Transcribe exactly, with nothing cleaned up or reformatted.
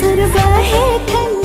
सुरबा है ठंड।